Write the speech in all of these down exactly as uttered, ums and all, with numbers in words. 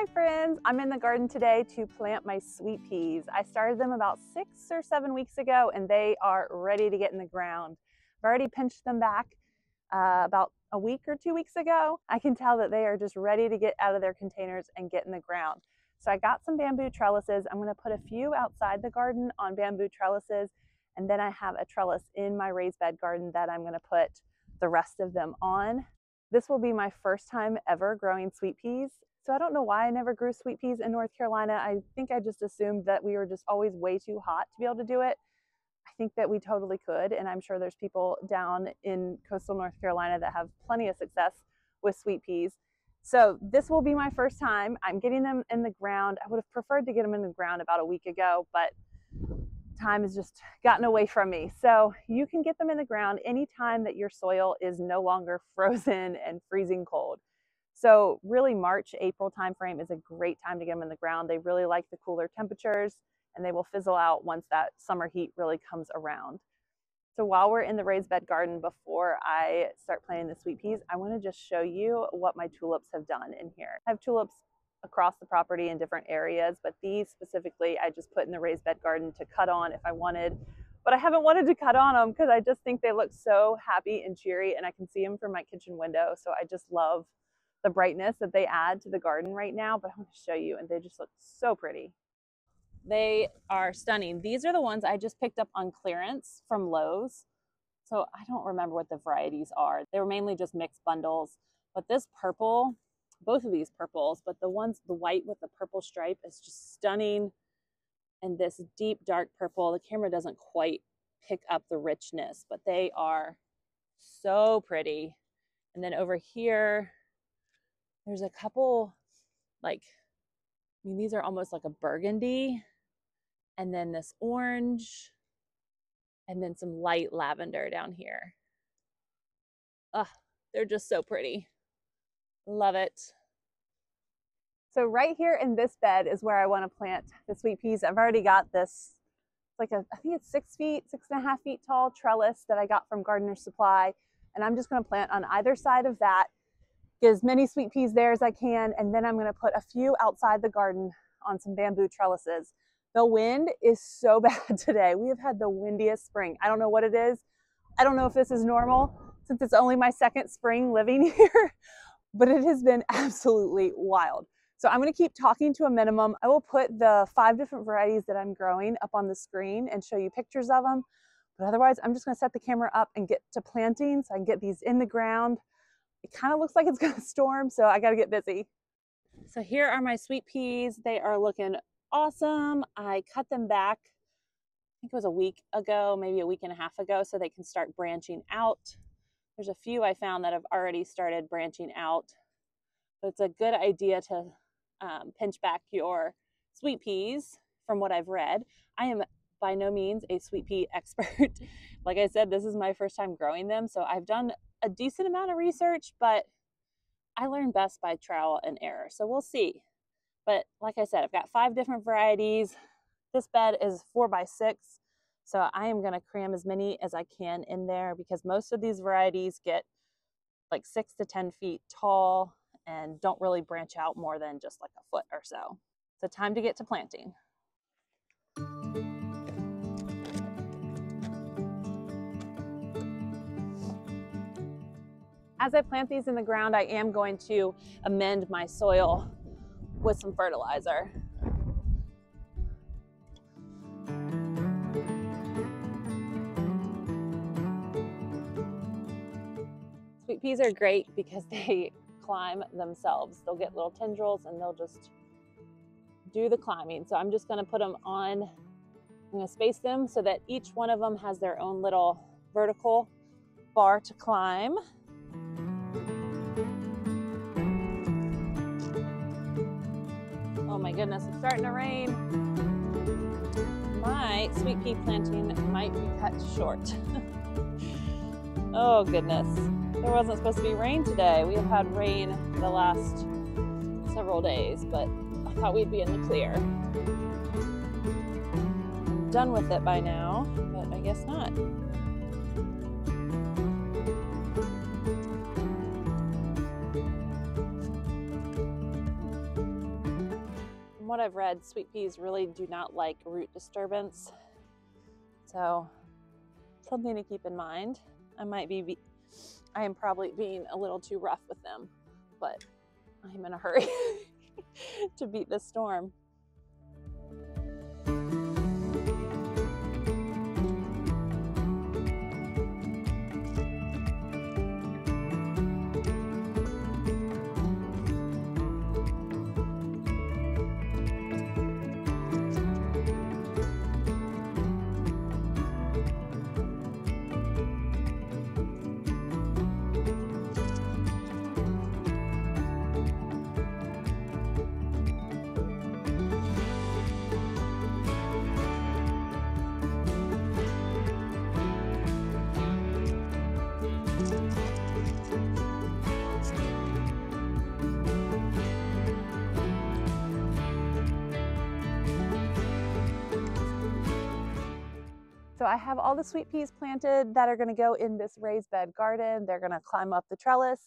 Hi friends, I'm in the garden today to plant my sweet peas. I started them about six or seven weeks ago and they are ready to get in the ground. I've already pinched them back uh, about a week or two weeks ago. I can tell that they are just ready to get out of their containers and get in the ground. So I got some bamboo trellises. I'm going to put a few outside the garden on bamboo trellises, and then I have a trellis in my raised bed garden that I'm going to put the rest of them on. This will be my first time ever growing sweet peas. So I don't know why I never grew sweet peas in North Carolina. I think I just assumed that we were just always way too hot to be able to do it. I think that we totally could, and I'm sure there's people down in coastal North Carolina that have plenty of success with sweet peas. So this will be my first time. I'm getting them in the ground. I would have preferred to get them in the ground about a week ago, but time has just gotten away from me. So you can get them in the ground anytime that your soil is no longer frozen and freezing cold. So really March, April timeframe is a great time to get them in the ground. They really like the cooler temperatures, and they will fizzle out once that summer heat really comes around. So while we're in the raised bed garden, before I start planting the sweet peas, I want to just show you what my tulips have done in here. I have tulips across the property in different areas, but these specifically I just put in the raised bed garden to cut on if I wanted. But I haven't wanted to cut on them because I just think they look so happy and cheery, and I can see them from my kitchen window. So I just love the brightness that they add to the garden right now, but I want to show you, and they just look so pretty. They are stunning. These are the ones I just picked up on clearance from Lowe's. So I don't remember what the varieties are. They were mainly just mixed bundles, but this purple, both of these purples, but the ones, the white with the purple stripe is just stunning. And this deep dark purple, the camera doesn't quite pick up the richness, but they are so pretty. And then over here, there's a couple, like, I mean, these are almost like a burgundy, and then this orange, and then some light lavender down here. Ugh, they're just so pretty. Love it. So right here in this bed is where I want to plant the sweet peas. I've already got this, like a, I think it's six feet, six and a half feet tall trellis that I got from Gardener's Supply. And I'm just going to plant on either side of that. Get as many sweet peas there as I can, and then I'm going to put a few outside the garden on some bamboo trellises. The wind is so bad today. We have had the windiest spring. I don't know what it is. I don't know if this is normal since it's only my second spring living here, but it has been absolutely wild. So I'm going to keep talking to a minimum. I will put the five different varieties that I'm growing up on the screen and show you pictures of them. But otherwise, I'm just going to set the camera up and get to planting so I can get these in the ground. It kind of looks like it's going to storm, so I got to get busy. So here are my sweet peas. They are looking awesome. I cut them back, I think it was a week ago, maybe a week and a half ago, so they can start branching out. There's a few I found that have already started branching out. But it's a good idea to um, pinch back your sweet peas from what I've read. I am by no means a sweet pea expert. Like I said, this is my first time growing them, so I've done a decent amount of research, but I learn best by trial and error. So we'll see. But like I said, I've got five different varieties. This bed is four by six. So I am going to cram as many as I can in there because most of these varieties get like six to ten feet tall and don't really branch out more than just like a foot or so. So time to get to planting. As I plant these in the ground, I am going to amend my soil with some fertilizer. Sweet peas are great because they climb themselves. They'll get little tendrils and they'll just do the climbing. So I'm just going to put them on, I'm going to space them so that each one of them has their own little vertical bar to climb. Oh my goodness, it's starting to rain. My sweet pea planting might be cut short. Oh goodness, there wasn't supposed to be rain today. We have had rain the last several days, but I thought we'd be in the clear. I'm done with it by now, but I guess not. from what I've read, sweet peas really do not like root disturbance. So something to keep in mind. I might be, be I am probably being a little too rough with them, but I'm in a hurry to beat the storm. So I have all the sweet peas planted that are gonna go in this raised bed garden. They're gonna climb up the trellis.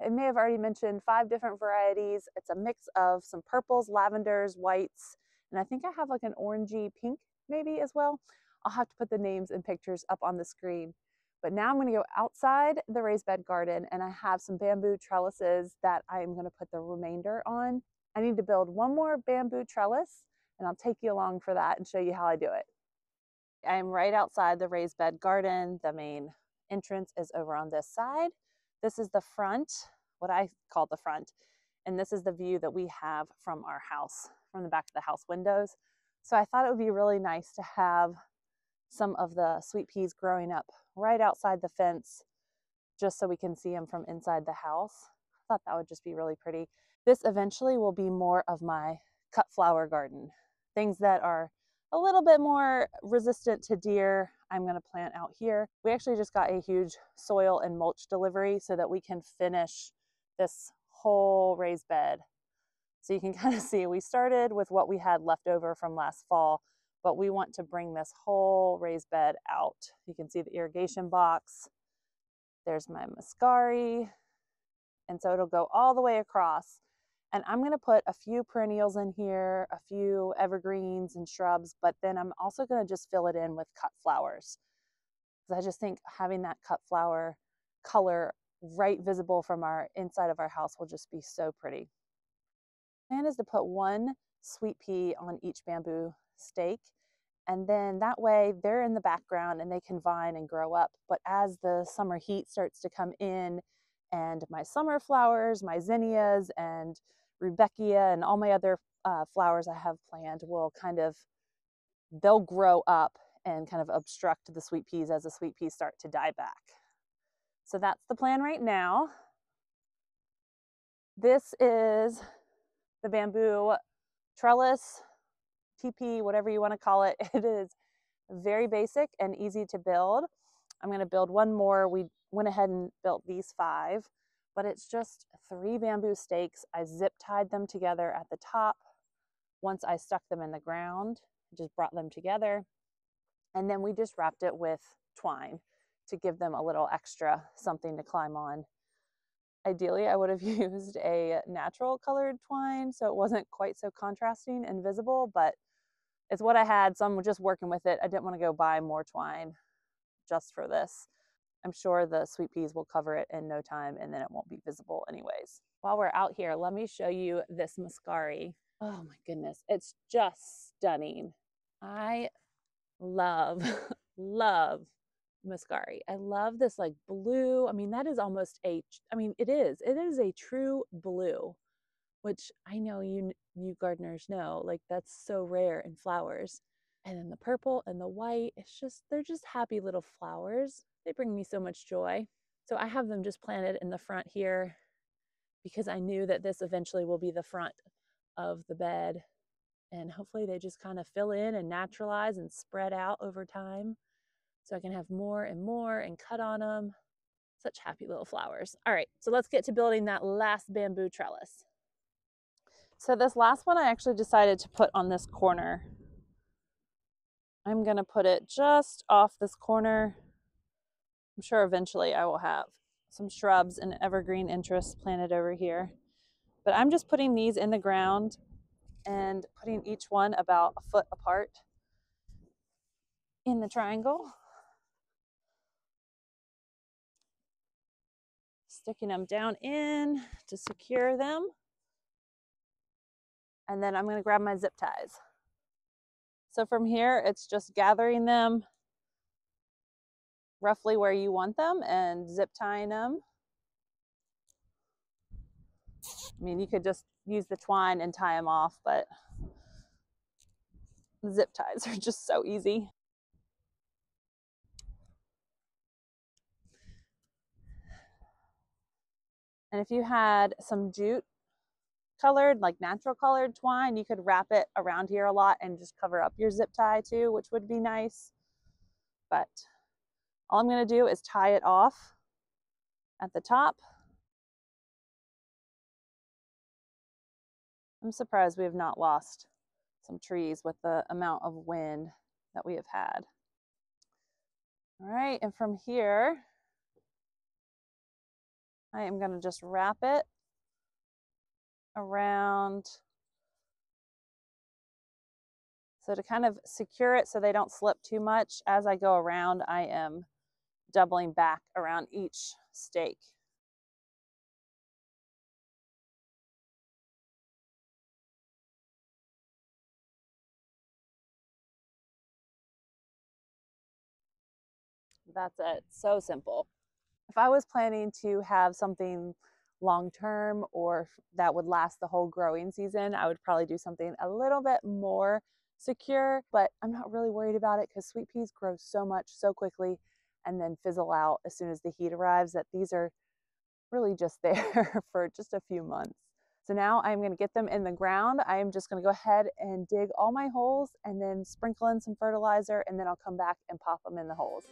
I may have already mentioned five different varieties. It's a mix of some purples, lavenders, whites, and I think I have like an orangey pink maybe as well. I'll have to put the names and pictures up on the screen. But now I'm gonna go outside the raised bed garden, and I have some bamboo trellises that I'm gonna put the remainder on. I need to build one more bamboo trellis, and I'll take you along for that and show you how I do it. I am right outside the raised bed garden. The main entrance is over on this side. This is the front, what I call the front, and this is the view that we have from our house, from the back of the house windows. So I thought it would be really nice to have some of the sweet peas growing up right outside the fence, just so we can see them from inside the house. I thought that would just be really pretty. This eventually will be more of my cut flower garden, things that are a little bit more resistant to deer, I'm gonna plant out here. We actually just got a huge soil and mulch delivery so that we can finish this whole raised bed. So you can kind of see we started with what we had left over from last fall, but we want to bring this whole raised bed out. You can see the irrigation box. There's my muscari. And so it'll go all the way across. And I'm gonna put a few perennials in here, a few evergreens and shrubs, but then I'm also gonna just fill it in with cut flowers. Because I just think having that cut flower color right visible from our inside of our house will just be so pretty. The plan is to put one sweet pea on each bamboo stake. And then that way they're in the background and they can vine and grow up. But as the summer heat starts to come in and my summer flowers, my zinnias and Rubeckia and all my other uh, flowers I have planned will kind of, they'll grow up and kind of obstruct the sweet peas as the sweet peas start to die back. So that's the plan right now. This is the bamboo trellis, teepee, whatever you want to call it. It is very basic and easy to build. I'm going to build one more. We went ahead and built these five. But it's just three bamboo stakes. I zip tied them together at the top. Once I stuck them in the ground, just brought them together. And then we just wrapped it with twine to give them a little extra something to climb on. Ideally, I would have used a natural colored twine so it wasn't quite so contrasting and visible, but it's what I had, so I'm just working with it. I didn't want to go buy more twine just for this. I'm sure the sweet peas will cover it in no time, and then it won't be visible anyways. While we're out here, let me show you this muscari. Oh my goodness, it's just stunning. I love, love muscari. I love this like blue. I mean, that is almost a, I mean, it is, it is a true blue, which I know you, you gardeners know, like that's so rare in flowers. And then the purple and the white, it's just, they're just happy little flowers. They bring me so much joy. So I have them just planted in the front here because I knew that this eventually will be the front of the bed. And hopefully they just kind of fill in and naturalize and spread out over time so I can have more and more and cut on them. Such happy little flowers. All right, so let's get to building that last bamboo trellis. So this last one I actually decided to put on this corner. I'm gonna put it just off this corner. I'm sure eventually I will have some shrubs and evergreen interests planted over here. But I'm just putting these in the ground and putting each one about a foot apart in the triangle. Sticking them down in to secure them. And then I'm going to grab my zip ties. So from here, it's just gathering them roughly where you want them and zip tying them. I mean, you could just use the twine and tie them off, but zip ties are just so easy. And if you had some jute colored, like natural colored twine, you could wrap it around here a lot and just cover up your zip tie too, which would be nice. But all I'm going to do is tie it off at the top. I'm surprised we have not lost some trees with the amount of wind that we have had. All right, and from here, I am going to just wrap it around. So to kind of secure it so they don't slip too much, as I go around, I am doubling back around each stake. That's it. So simple. If I was planning to have something long-term or that would last the whole growing season, I would probably do something a little bit more secure, but I'm not really worried about it because sweet peas grow so much so quickly and then fizzle out as soon as the heat arrives that these are really just there for just a few months. So now I'm going to get them in the ground. I am just going to go ahead and dig all my holes and then sprinkle in some fertilizer, and then I'll come back and pop them in the holes.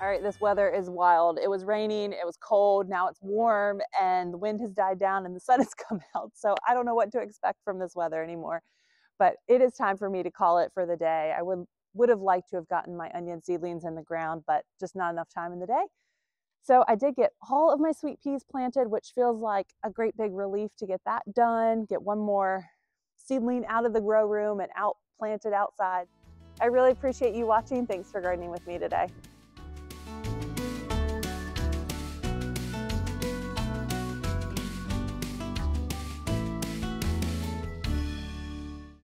All right, this weather is wild. It was raining, it was cold, now it's warm, and the wind has died down and the sun has come out. So I don't know what to expect from this weather anymore, but it is time for me to call it for the day. I would, would have liked to have gotten my onion seedlings in the ground, but just not enough time in the day. So I did get all of my sweet peas planted, which feels like a great big relief to get that done, get one more seedling out of the grow room and out planted outside. I really appreciate you watching. Thanks for gardening with me today.